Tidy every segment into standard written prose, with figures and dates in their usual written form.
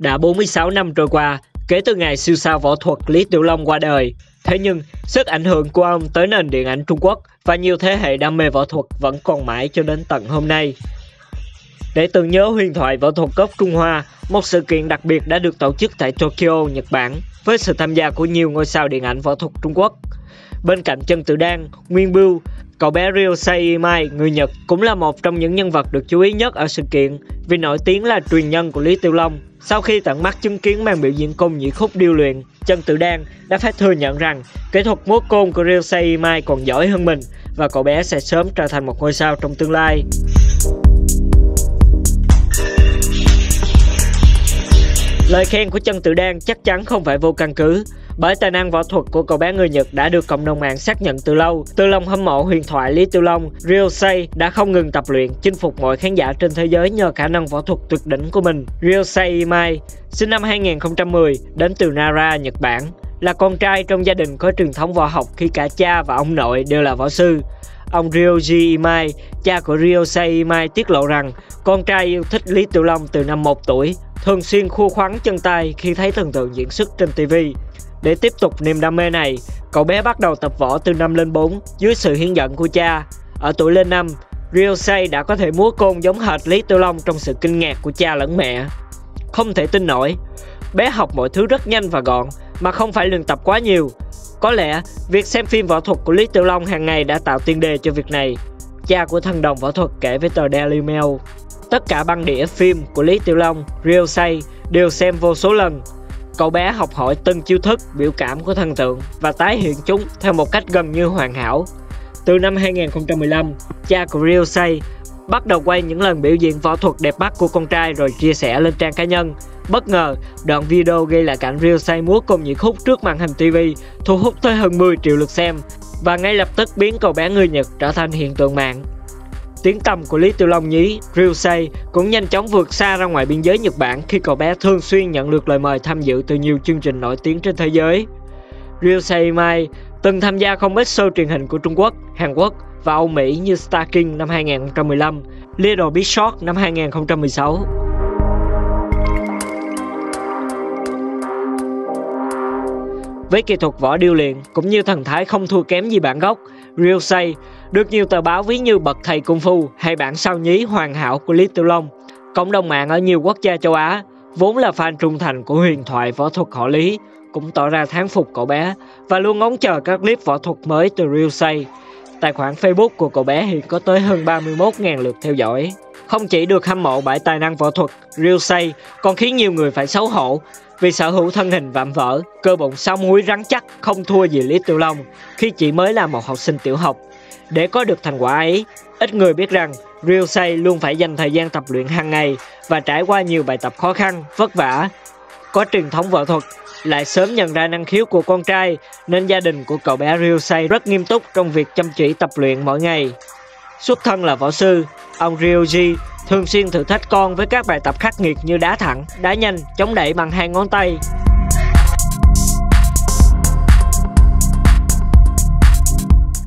Đã 46 năm trôi qua kể từ ngày siêu sao võ thuật Lý Tiểu Long qua đời, thế nhưng sức ảnh hưởng của ông tới nền điện ảnh Trung Quốc và nhiều thế hệ đam mê võ thuật vẫn còn mãi cho đến tận hôm nay. Để tưởng nhớ huyền thoại võ thuật gốc Trung Hoa, một sự kiện đặc biệt đã được tổ chức tại Tokyo, Nhật Bản với sự tham gia của nhiều ngôi sao điện ảnh võ thuật Trung Quốc. Bên cạnh Trần Tự Đan, Nguyên Bưu, cậu bé Ryusei Imai, người Nhật, cũng là một trong những nhân vật được chú ý nhất ở sự kiện vì nổi tiếng là truyền nhân của Lý Tiểu Long. Sau khi tận mắt chứng kiến màn biểu diễn côn nhị khúc điêu luyện, Trần Tự Đan đã phải thừa nhận rằng kỹ thuật múa côn của Ryusei Imai còn giỏi hơn mình và cậu bé sẽ sớm trở thành một ngôi sao trong tương lai. Lời khen của Trần Tự Đan chắc chắn không phải vô căn cứ, bởi tài năng võ thuật của cậu bé người Nhật đã được cộng đồng mạng xác nhận từ lâu. Từ lòng hâm mộ huyền thoại Lý Tiểu Long, Ryusei đã không ngừng tập luyện, chinh phục mọi khán giả trên thế giới nhờ khả năng võ thuật tuyệt đỉnh của mình. Ryusei Imai, sinh năm 2010, đến từ Nara, Nhật Bản, là con trai trong gia đình có truyền thống võ học khi cả cha và ông nội đều là võ sư. Ông Ryuji Imai, cha của Ryusei Imai, tiết lộ rằng con trai yêu thích Lý Tiểu Long từ năm 1 tuổi, thường xuyên khua khoắn chân tay khi thấy thần tượng diễn xuất trên TV. Để tiếp tục niềm đam mê này, cậu bé bắt đầu tập võ từ năm lên 4 dưới sự hướng dẫn của cha. Ở tuổi lên 5, Ryusei đã có thể múa côn giống hệt Lý Tiểu Long trong sự kinh ngạc của cha lẫn mẹ. Không thể tin nổi, bé học mọi thứ rất nhanh và gọn mà không phải luyện tập quá nhiều. Có lẽ việc xem phim võ thuật của Lý Tiểu Long hàng ngày đã tạo tiền đề cho việc này. Cha của thần đồng võ thuật kể với tờ Daily Mail, tất cả băng đĩa phim của Lý Tiểu Long, Ryusei đều xem vô số lần. Cậu bé học hỏi từng chiêu thức, biểu cảm của thần tượng và tái hiện chúng theo một cách gần như hoàn hảo. Từ năm 2015, cha của Ryusei bắt đầu quay những lần biểu diễn võ thuật đẹp mắt của con trai rồi chia sẻ lên trang cá nhân. Bất ngờ, đoạn video ghi lại cảnh Ryusei múa côn nhị khúc trước màn hình TV thu hút tới hơn 10 triệu lượt xem và ngay lập tức biến cậu bé người Nhật trở thành hiện tượng mạng. Tiếng tăm của Lý Tiểu Long nhí, Ryusei cũng nhanh chóng vượt xa ra ngoài biên giới Nhật Bản khi cậu bé thường xuyên nhận được lời mời tham dự từ nhiều chương trình nổi tiếng trên thế giới. Ryusei Imai từng tham gia không ít show truyền hình của Trung Quốc, Hàn Quốc và Âu Mỹ như Star King năm 2015, Little Big Short năm 2016. Với kỹ thuật võ điêu luyện cũng như thần thái không thua kém gì bản gốc, Ryusei được nhiều tờ báo ví như bậc thầy cung phu hay bản sao nhí hoàn hảo của Lý Tiểu Long. Cộng đồng mạng ở nhiều quốc gia châu Á vốn là fan trung thành của huyền thoại võ thuật họ Lý cũng tỏ ra thán phục cậu bé và luôn ngóng chờ các clip võ thuật mới từ Ryusei. Tài khoản Facebook của cậu bé hiện có tới hơn 31.000 lượt theo dõi. Không chỉ được hâm mộ bởi tài năng võ thuật, Ryusei còn khiến nhiều người phải xấu hổ vì sở hữu thân hình vạm vỡ, cơ bụng song múi rắn chắc không thua gì Lý Tiểu Long khi chỉ mới là một học sinh tiểu học. Để có được thành quả ấy, ít người biết rằng Ryusei luôn phải dành thời gian tập luyện hàng ngày và trải qua nhiều bài tập khó khăn, vất vả. Có truyền thống võ thuật, lại sớm nhận ra năng khiếu của con trai nên gia đình của cậu bé Ryusei rất nghiêm túc trong việc chăm chỉ tập luyện mỗi ngày. Xuất thân là võ sư, ông Ryuji thường xuyên thử thách con với các bài tập khắc nghiệt như đá thẳng, đá nhanh, chống đẩy bằng hai ngón tay.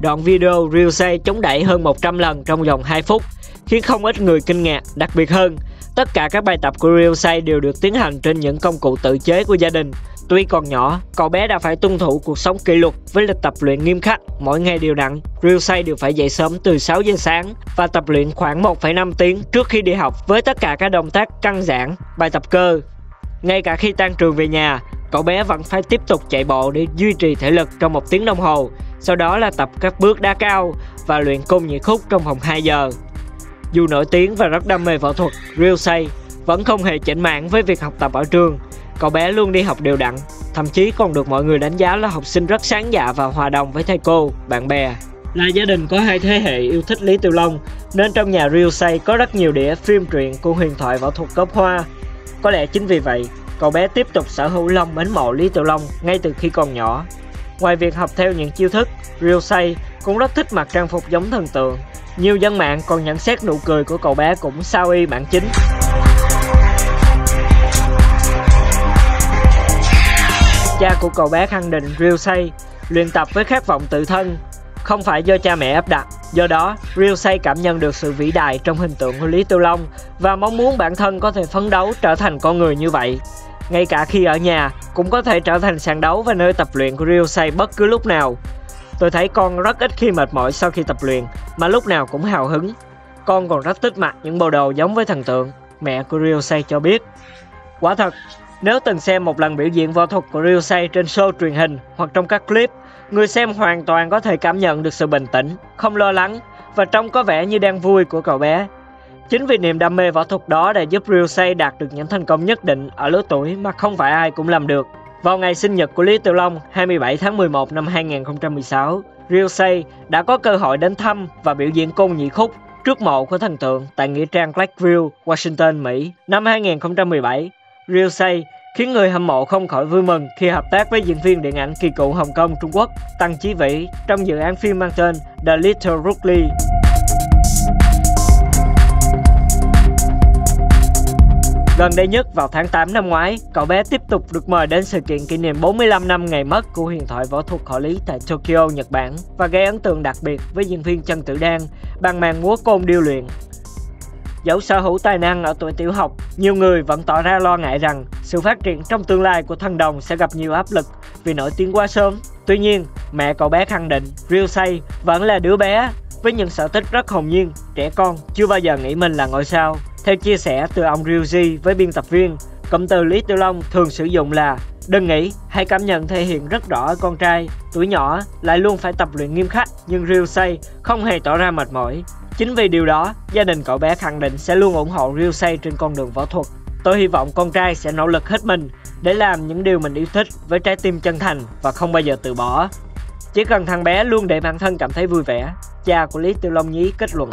Đoạn video Ryusei chống đẩy hơn 100 lần trong vòng 2 phút khiến không ít người kinh ngạc. Đặc biệt hơn, tất cả các bài tập của Ryusei đều được tiến hành trên những công cụ tự chế của gia đình. Tuy còn nhỏ, cậu bé đã phải tuân thủ cuộc sống kỷ luật với lịch tập luyện nghiêm khắc, mỗi ngày đều đặn. Ryusei đều phải dậy sớm từ 6 giờ sáng và tập luyện khoảng 1,5 tiếng trước khi đi học với tất cả các động tác căn giản, bài tập cơ. Ngay cả khi tan trường về nhà, cậu bé vẫn phải tiếp tục chạy bộ để duy trì thể lực trong 1 tiếng đồng hồ, sau đó là tập các bước đá cao và luyện côn nhị khúc trong vòng 2 giờ. Dù nổi tiếng và rất đam mê võ thuật, Ryusei vẫn không hề chểnh mảng với việc học tập ở trường. Cậu bé luôn đi học đều đặn, thậm chí còn được mọi người đánh giá là học sinh rất sáng dạ và hòa đồng với thầy cô, bạn bè. Là gia đình có 2 thế hệ yêu thích Lý Tiểu Long, nên trong nhà Ryusei có rất nhiều đĩa phim truyện của huyền thoại võ thuật gốc Hoa. Có lẽ chính vì vậy, cậu bé tiếp tục sở hữu lòng mến mộ Lý Tiểu Long ngay từ khi còn nhỏ. Ngoài việc học theo những chiêu thức, Ryusei cũng rất thích mặc trang phục giống thần tượng. Nhiều dân mạng còn nhận xét nụ cười của cậu bé cũng sao y bản chính. Cha của cậu bé khẳng định Ryusei luyện tập với khát vọng tự thân, không phải do cha mẹ áp đặt Do đó, Ryusei cảm nhận được sự vĩ đại trong hình tượng của Lý Tiểu Long và mong muốn bản thân có thể phấn đấu trở thành con người như vậy. Ngay cả khi ở nhà, cũng có thể trở thành sàn đấu và nơi tập luyện của Ryusei bất cứ lúc nào. Tôi thấy con rất ít khi mệt mỏi sau khi tập luyện, mà lúc nào cũng hào hứng. Con còn rất thích mặc những bộ đồ giống với thần tượng, mẹ của Ryusei cho biết. Quả thật, nếu từng xem một lần biểu diễn võ thuật của Ryusei trên show truyền hình hoặc trong các clip, người xem hoàn toàn có thể cảm nhận được sự bình tĩnh, không lo lắng và trông có vẻ như đang vui của cậu bé. Chính vì niềm đam mê võ thuật đó đã giúp Ryusei đạt được những thành công nhất định ở lứa tuổi mà không phải ai cũng làm được. Vào ngày sinh nhật của Lý Tiểu Long 27 tháng 11 năm 2016, Ryusei đã có cơ hội đến thăm và biểu diễn côn nhị khúc trước mộ của thần tượng tại nghĩa trang Blackview, Washington, Mỹ. Năm 2017, Ryusei khiến người hâm mộ không khỏi vui mừng khi hợp tác với diễn viên điện ảnh kỳ cựu Hồng Kông, Trung Quốc Tăng Chí Vĩ trong dự án phim mang tên The Little Rookie. Gần đây nhất, vào tháng 8 năm ngoái, cậu bé tiếp tục được mời đến sự kiện kỷ niệm 45 năm ngày mất của huyền thoại võ thuật họ Lý tại Tokyo, Nhật Bản và gây ấn tượng đặc biệt với diễn viên Trần Tự Đan bằng màn múa côn điêu luyện. Dẫu sở hữu tài năng ở tuổi tiểu học, nhiều người vẫn tỏ ra lo ngại rằng sự phát triển trong tương lai của thần đồng sẽ gặp nhiều áp lực vì nổi tiếng quá sớm. Tuy nhiên, mẹ cậu bé khẳng định Ryusei vẫn là đứa bé với những sở thích rất hồn nhiên, trẻ con, chưa bao giờ nghĩ mình là ngôi sao. Theo chia sẻ từ ông Ryuji với biên tập viên, cụm từ Lý Tiểu Long thường sử dụng là đừng nghĩ, hãy cảm nhận thể hiện rất rõ ở con trai. Tuổi nhỏ lại luôn phải tập luyện nghiêm khắc, nhưng Ryusei không hề tỏ ra mệt mỏi. Chính vì điều đó, gia đình cậu bé khẳng định sẽ luôn ủng hộ Ryusei trên con đường võ thuật. Tôi hy vọng con trai sẽ nỗ lực hết mình để làm những điều mình yêu thích với trái tim chân thành và không bao giờ từ bỏ. Chỉ cần thằng bé luôn để bản thân cảm thấy vui vẻ, cha của Lý Tiểu Long nhí kết luận.